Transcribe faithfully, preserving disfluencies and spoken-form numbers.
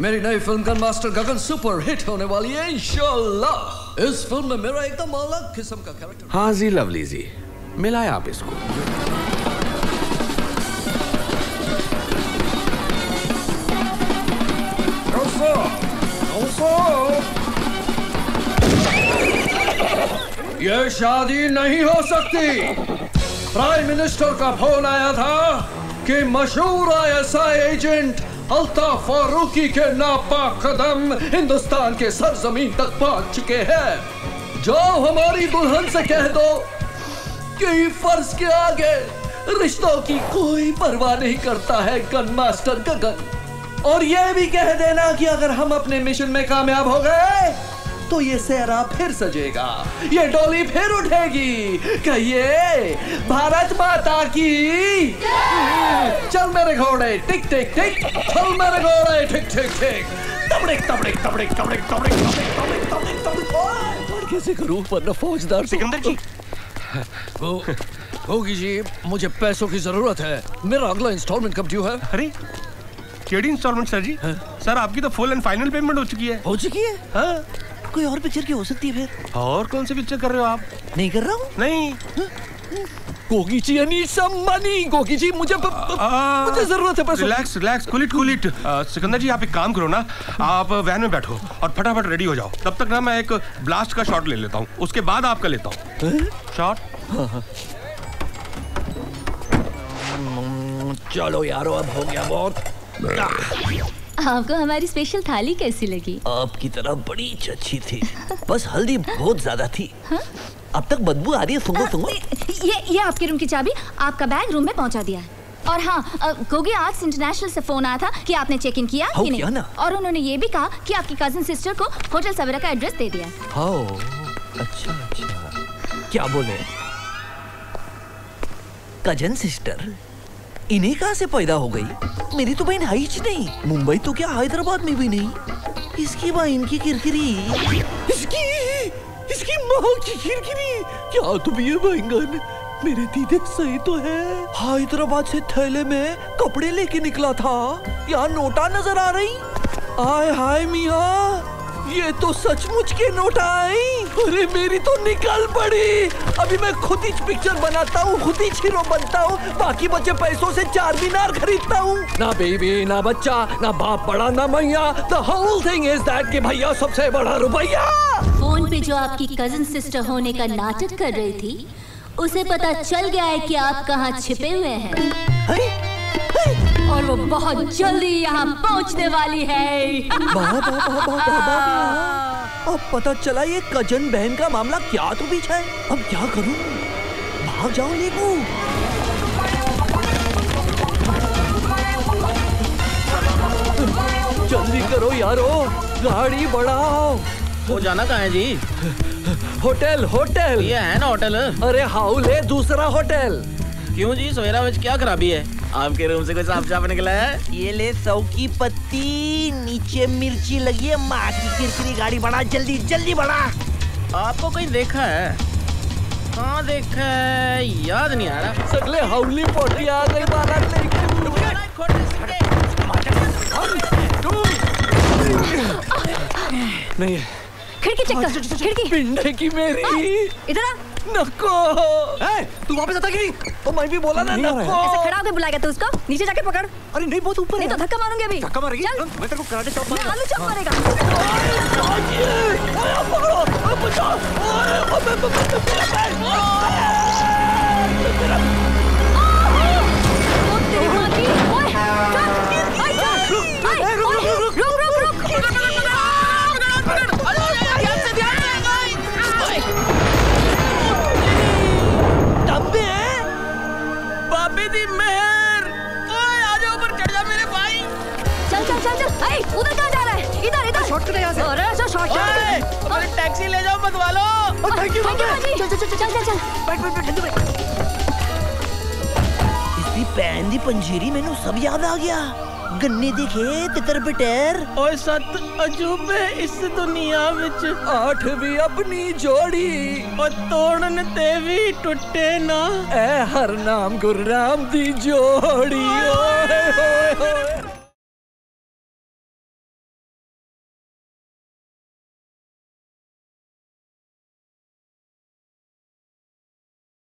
मेरी नई film gun master Gagan super hit होने वाली है इंशाल्लाह। इस फिल्म में मेरा एकदम अलग किस्म का कैरेक्टर। हाँ जी लवली जी, मिलाए आप इसको। दोस्तों, दोस्तों। ये शादी नहीं हो सकती। प्राइम मिनिस्टर का फोन आया था कि मशहूर I S I agent Altaf Farooqui के नापाक कदम हिंदुस्तान के सरजमीन तक पहुंच चुके हैं। जाओ हमारी दुल्हन से कह दो कि फर्ज के आगे रिश्तों की कोई परवाह नहीं करता है गन मास्टर गगन। और यह भी कह देना कि अगर हम अपने मिशन में कामयाब हो गए तो ये सेहरा फिर सजेगा, ये डोली फिर उठेगी। कहिए भारत माता की चल मेरे घोड़े टिक टिक टिक, चल मेरे घोड़े टिक टिक टिक, तबड़े तबड़े तबड़े तबड़े तबड़े तबड़े तबड़े तबड़े। कैसे करूं वरना फौजदार सिकंदर जी। वो होगी जी, मुझे पैसों की जरूरत है। मेरा अगला इंस्टॉलमेंट कब ड्यू है? अरे केडी इंस्टॉलमेंट सर जी? सर आपकी तो फुल एंड फाइनल पेमेंट हो चुकी है। हो चुकी है? हाँ। कोई और पिक्चर की हो सकती है फिर? और कौन सी पिक्चर कर रहे हो आप? नहीं कर रहा हूँ। नहीं गोगी जी, यानी सब मनी। गोगी जी मुझे प, आ, मुझे जरूरत है। Relax relax, cool it cool it. Sikandar ji आप एक काम करो ना, आप वैन में बैठो और फटाफट रेडी हो जाओ। तब तक ना मैं एक ब्लास्ट का शॉट ले लेता हूँ, उसके बाद आपका लेता हूँ शॉट। हाँ, हाँ। चलो यारो अब हो गया बहुत। आपको हमारी स्पेशल थाली कैसी लगी? आपकी तरह बड़ी अच्छी थी, बस हल्दी बहुत ज्यादा थी। हा? अब तक बदबू आ रही है। सुंगो, सुंगो। ये ये आपके रूम की चाबी, आपका बैग रूम में पहुंचा दिया है। और हाँ, गोगी आर्ट्स इंटरनेशनल से फोन आया था कि आपने चेक इन किया कि नहीं, और उन्होंने ये भी कहा कि आपकी कजन सिस्टर को होटल सवेरा का एड्रेस दे दिया। अच्छा अच्छा, क्या बोले? कजन सिस्टर इन्हें कहाँ से पैदा हो गई? मेरी तो बहन है ही नहीं, मुंबई तो क्या हैदराबाद में भी नहीं। इसकी बहन की किरकिरी, इसकी इसकी माँ की किरकिरी। क्या तुम ये बैंगन मेरे दीदे सही तो है? हैदराबाद से थैले में कपड़े लेके निकला था, यहाँ नोटा नजर आ रही। आय हाय मियाँ, ये तो सचमुच के नोट आए। अरे मेरी तो निकल पड़ी। अभी मैं खुद ही पिक्चर बनाता हूँ, खुद ही हीरो बनता हूँ, बाकी बचे पैसों से चार मीनार खरीदता हूँ। ना बेबी ना बच्चा ना बाप बड़ा ना मैया, the whole thing is that कि भैया सबसे बड़ा रुपया। फोन पे जो आपकी कजन सिस्टर होने का नाटक कर रही थी, उसे पता चल गया है कि आप कहाँ छिपे हुए हैं, और वो बहुत जल्दी यहाँ पहुँचने वाली है। अब पता चला ये कजन बहन का मामला क्या तो पीछा है। अब क्या करूँ? भाग जाओ नीकू। जल्दी करो यारो, गाड़ी बढ़ाओ। वो जाना कहाँ है जी? Hotel hotel. ये है ना होटल। अरे हाउल है दूसरा होटल। क्यों जी सवेरा में क्या खराबी है? आपके रूम से कोई साफ साफ निकला है? ये ले सौ की पत्ती, नीचे मिर्ची लगी है माँ की किरकिरी। गाड़ी बढ़ा, जल्दी जल्दी बढ़ा। आपको कोई देखा है? हाँ देखा है, याद नहीं आ रहा। सगले हाउली पोटी आ गई नहीं। खिड़की चेक, खिड़की पिंडे की मेरी। इधर नको। ए, तू वापस आता नहीं? तो मैं भी बोला ना नको। ऐसे खड़ा होकर बुलाएगा तो उसको नीचे जाके पकड़। अरे नहीं बहुत ऊपर है। नहीं तो धक्का मारूंगी अभी। धक्का मारेगी? चल मैं तेरे को कराटे चॉप मारूंगा। आलू चॉप मारेगा। ओए पकड़ो, ओए बचाओ, ओए अबे बच्चे मेरा पैर। ओ तेरी मां की। ओए रुक रुक रुक रुक रुक रुक। चल चल, अरे उधर कहाँ जा रहा है? इधर इधर शॉर्ट करो यहाँ से। अरे ऐसा शॉर्ट करो। अरे टैक्सी ले जाओ मत वालो। थैंक यू भाई। चल चल चल चल चल चल। बैठ बैठ बैठ भाई। इसकी पैन दी पंजीरी मैंने सब याद आ गया। गन्ने देखे तितर बिटर और सत अजूबे इस दुनिया विच। आठ भी अपनी जोड़ी और तोड़न ते भी टुटे ना। ऐ हर नाम गुरनाम दी जोड़ी।